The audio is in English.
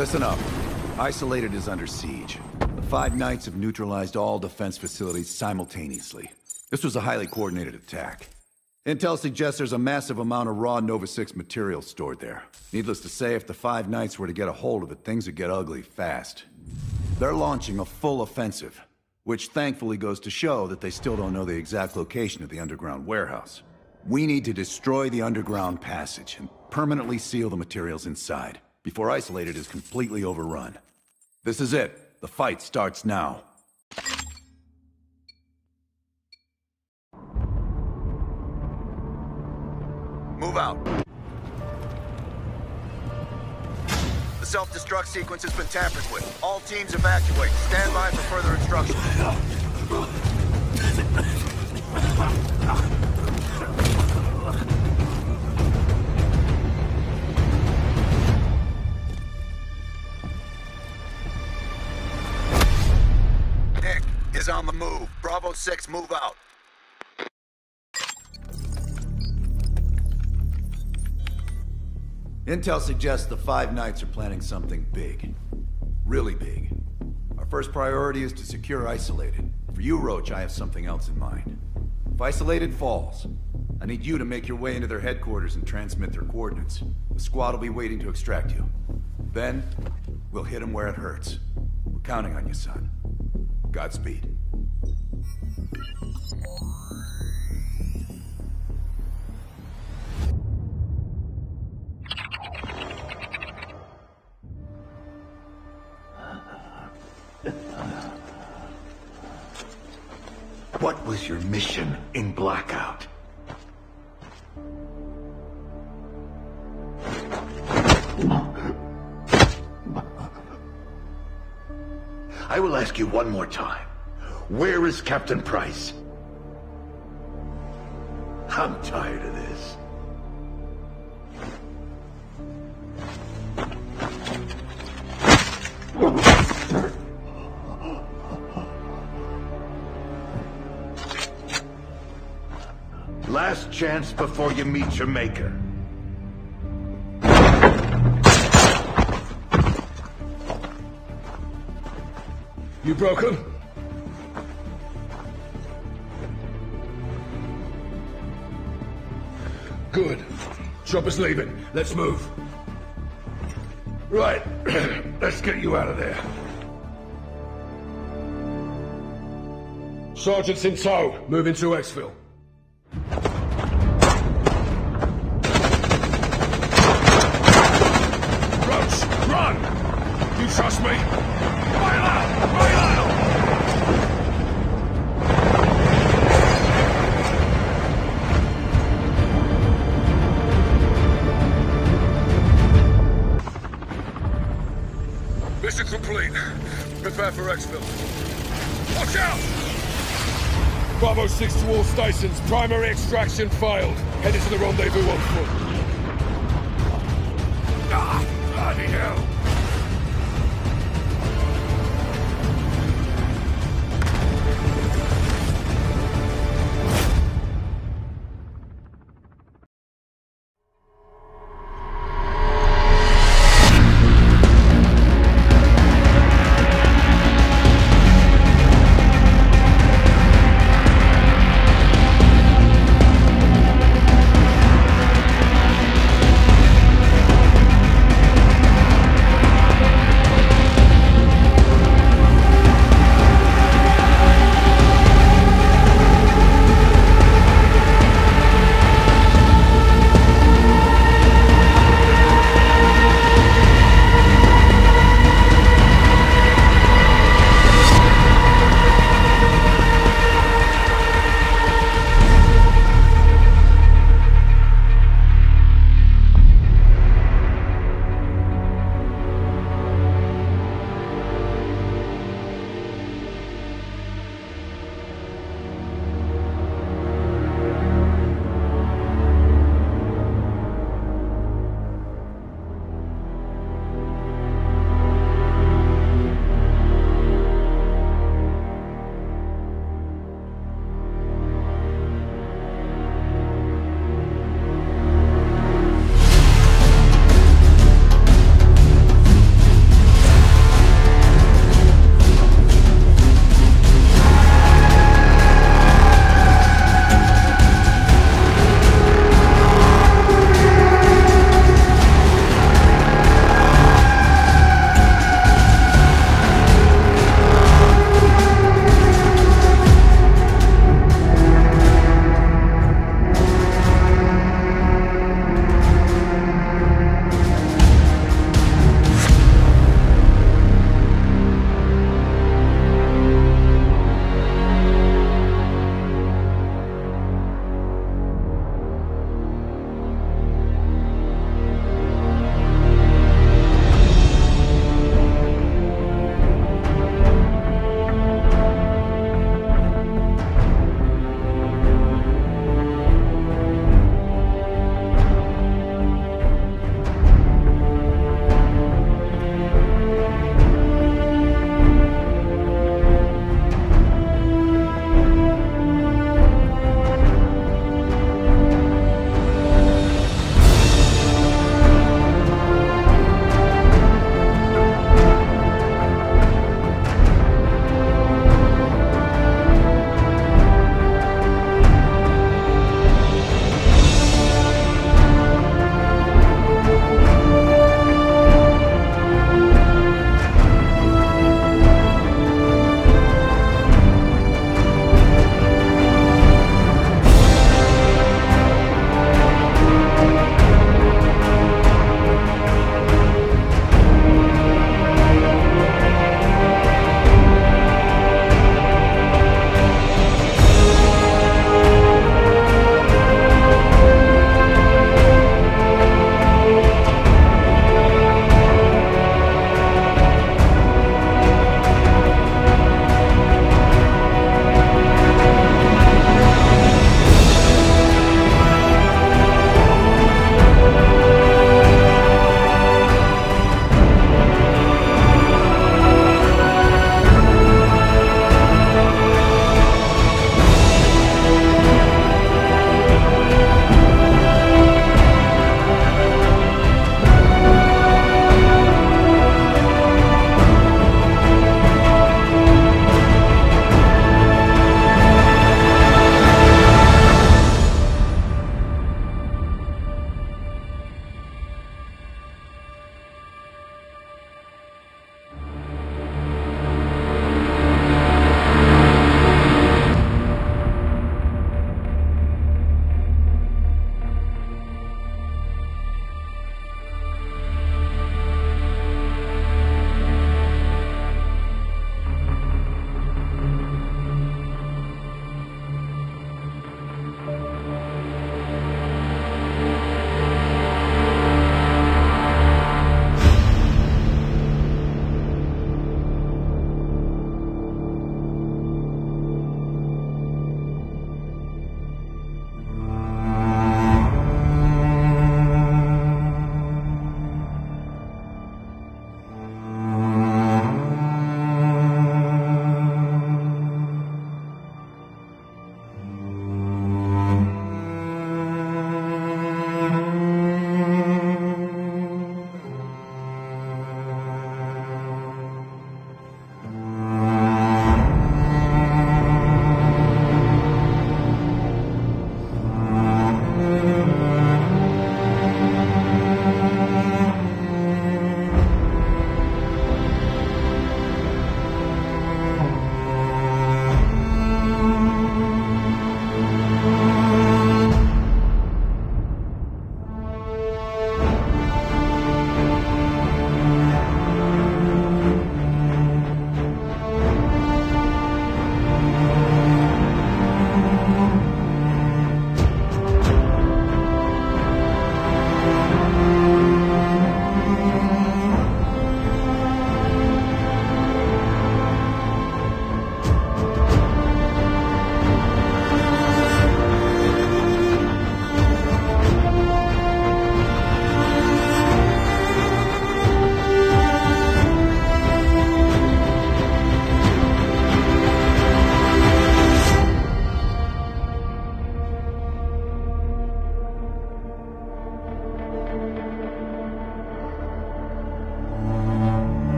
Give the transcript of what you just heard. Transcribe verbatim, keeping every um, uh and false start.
Listen up. Isolated is under siege. The Five Knights have neutralized all defense facilities simultaneously. This was a highly coordinated attack. Intel suggests there's a massive amount of raw Nova six material stored there. Needless to say, if the Five Knights were to get a hold of it, things would get ugly fast. They're launching a full offensive, which thankfully goes to show that they still don't know the exact location of the underground warehouse. We need to destroy the underground passage and permanently seal the materials inside, before Isolated is completely overrun. This is it. The fight starts now. Move out. The self-destruct sequence has been tampered with. All teams evacuate. Stand by for further instructions. Nick is on the move. Bravo Six, move out. Intel suggests the Five Knights are planning something big. Really big. Our first priority is to secure Isolated. For you, Roach, I have something else in mind. If Isolated falls, I need you to make your way into their headquarters and transmit their coordinates. The squad will be waiting to extract you. Then, we'll hit them where it hurts. We're counting on you, son. Godspeed. What was your mission in Blackout? I will ask you one more time. Where is Captain Price? I'm tired of this. Last chance before you meet your maker. You broke him? Good. Chopper's leaving. Let's move. Right. Let's get you out of there. Sergeant's in tow. Move into Exville. Run! You trust me? Bail out! Bail out! Mission complete. Prepare for Exville. Watch out! Bravo Six to all stations. Primary extraction failed. Headed to the rendezvous on foot. Ah! Bloody hell!